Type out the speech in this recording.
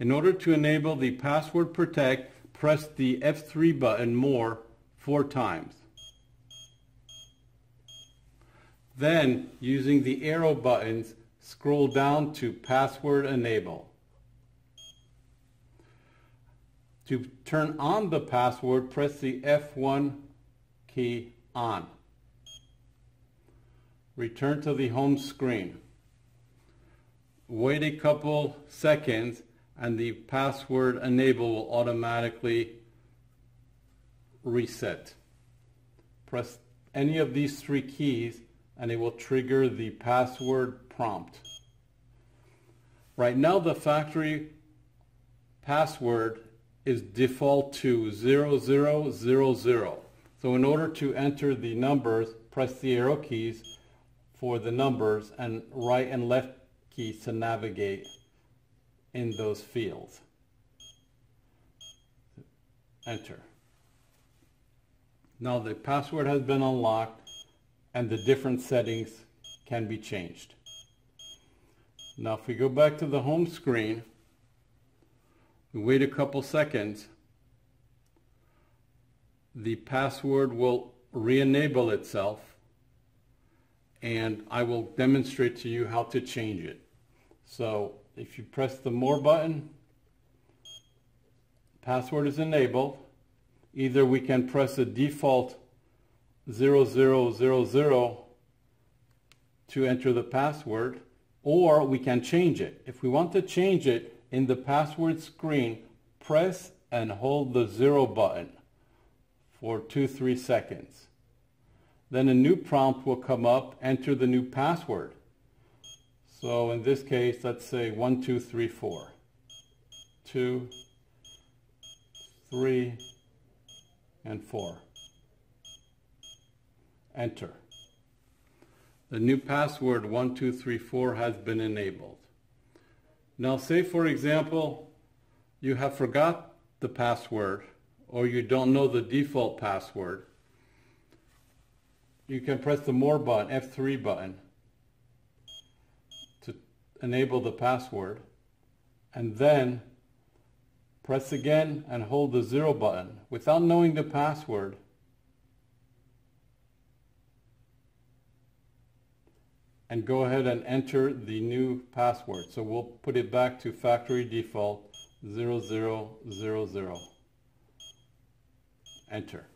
In order to enable the password protect, press the F3 button more 4 times. Then, using the arrow buttons, scroll down to password enable. To turn on the password, press the F1 key on. Return to the home screen. Wait a couple seconds and the password enable will automatically reset. Press any of these 3 keys and it will trigger the password prompt. Right now the factory password is default to 0000. So in order to enter the numbers, press the arrow keys for the numbers and right and left keys to navigate in those fields. Enter. Now the password has been unlocked and the different settings can be changed. Now if we go back to the home screen, wait a couple seconds, the password will re-enable itself and I will demonstrate to you how to change it. So if you press the more button, password is enabled. Either we can press the default 0000 to enter the password, or we can change it. If we want to change it, in the password screen, press and hold the 0 button for 2-3 seconds. Then a new prompt will come up, enter the new password. So in this case, let's say 1234. 2, 3, and 4. Enter. The new password 1234 has been enabled. Now say for example you have forgot the password or you don't know the default password. You can press the more button, F3 button, to enable the password and then press again and hold the 0 button without knowing the password. And go ahead and enter the new password. So we'll put it back to factory default 0000. Enter.